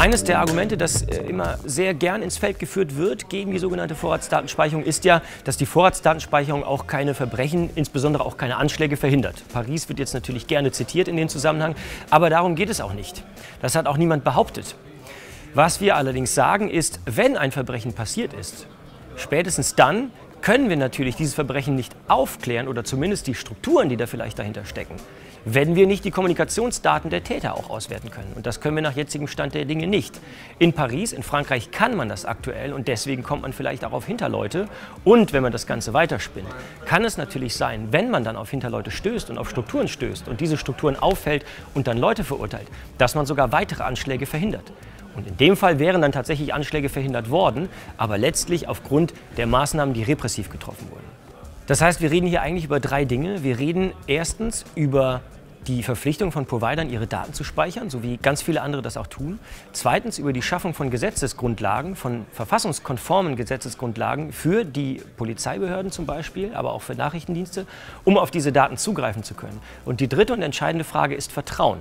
Eines der Argumente, das immer sehr gern ins Feld geführt wird gegen die sogenannte Vorratsdatenspeicherung, ist ja, dass die Vorratsdatenspeicherung auch keine Verbrechen, insbesondere auch keine Anschläge verhindert. Paris wird jetzt natürlich gerne zitiert in dem Zusammenhang, aber darum geht es auch nicht. Das hat auch niemand behauptet. Was wir allerdings sagen ist, wenn ein Verbrechen passiert ist, spätestens dann können wir natürlich dieses Verbrechen nicht aufklären oder zumindest die Strukturen, die da vielleicht dahinter stecken, wenn wir nicht die Kommunikationsdaten der Täter auch auswerten können. Und das können wir nach jetzigem Stand der Dinge nicht. In Paris, in Frankreich kann man das aktuell und deswegen kommt man vielleicht auch auf Hinterleute. Und wenn man das Ganze weiterspinnt, kann es natürlich sein, wenn man dann auf Hinterleute stößt und auf Strukturen stößt und diese Strukturen auffällt und dann Leute verurteilt, dass man sogar weitere Anschläge verhindert. Und in dem Fall wären dann tatsächlich Anschläge verhindert worden, aber letztlich aufgrund der Maßnahmen, die repressiv getroffen wurden. Das heißt, wir reden hier eigentlich über drei Dinge. Wir reden erstens über die Verpflichtung von Providern, ihre Daten zu speichern, so wie ganz viele andere das auch tun. Zweitens über die Schaffung von Gesetzesgrundlagen, von verfassungskonformen Gesetzesgrundlagen für die Polizeibehörden zum Beispiel, aber auch für Nachrichtendienste, um auf diese Daten zugreifen zu können. Und die dritte und entscheidende Frage ist Vertrauen.